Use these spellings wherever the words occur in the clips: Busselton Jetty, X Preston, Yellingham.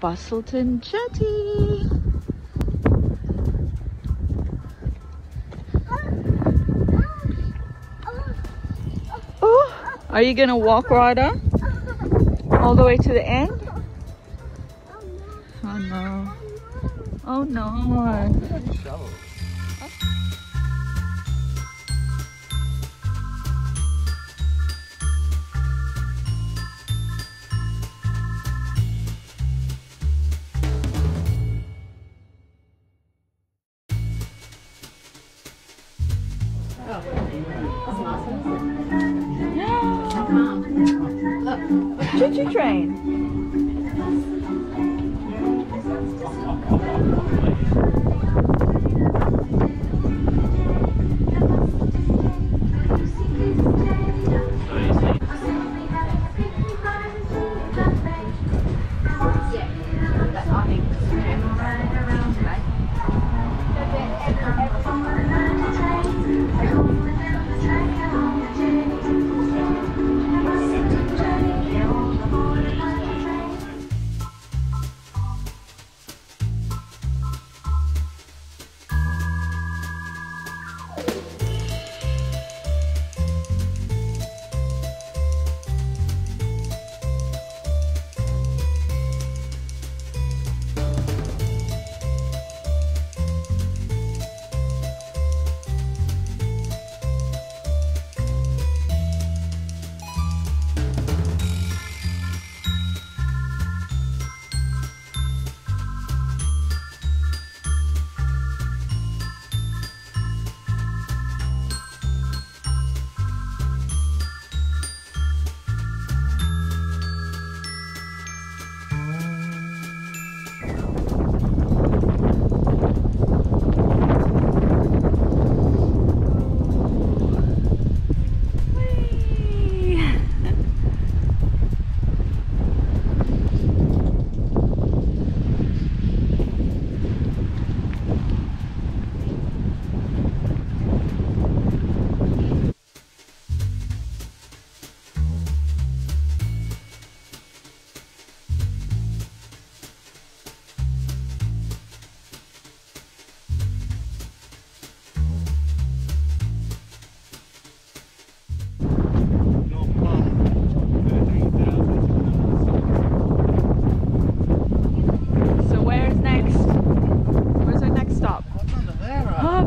Busselton Jetty. Oh, are you gonna walk right up all the way to the end? Oh no! Oh no! Choo-choo train.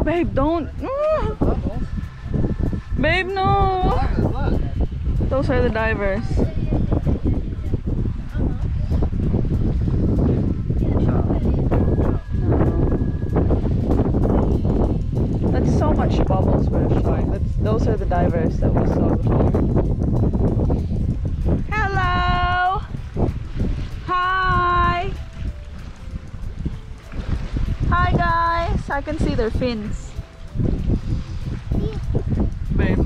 Babe, don't. Babe, no. Those are the divers. That's so much bubbles we're showing. Those are the divers that we saw before. Hello. Hi. Hi, guys. I can see their fins. Babe,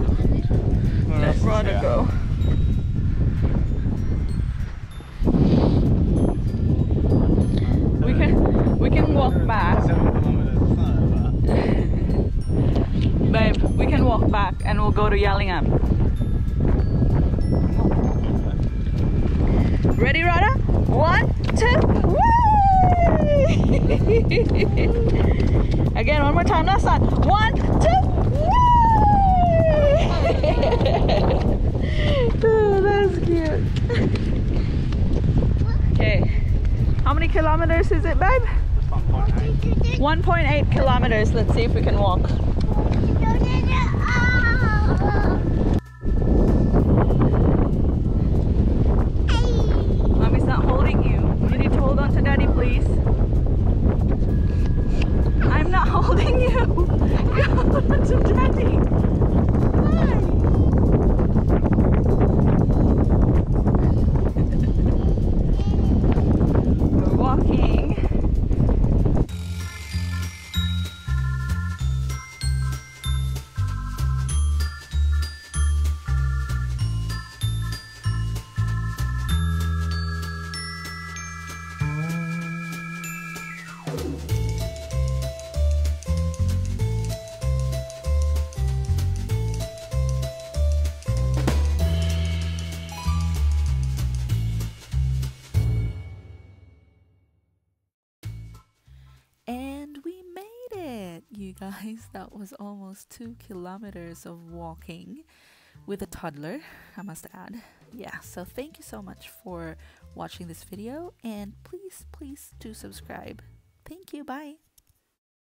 let Rhoda go. We can walk back. Babe, we can walk back and we'll go to Yellingham. Ready, Rhoda? 1, 2, woo! Again, one more time, last time. 1, 2, woo! Oh, that's cute. Okay, how many kilometers is it, babe? 1.8 kilometers. Let's see if we can walk. Mommy's not holding you. You need to hold on to daddy, please. I'm not holding you. Hold on to daddy. We're walking. you guys, that was almost 2 kilometers of walking with a toddler, I must add. Yeah, so thank you so much for watching this video, and please do subscribe. Thank you, bye.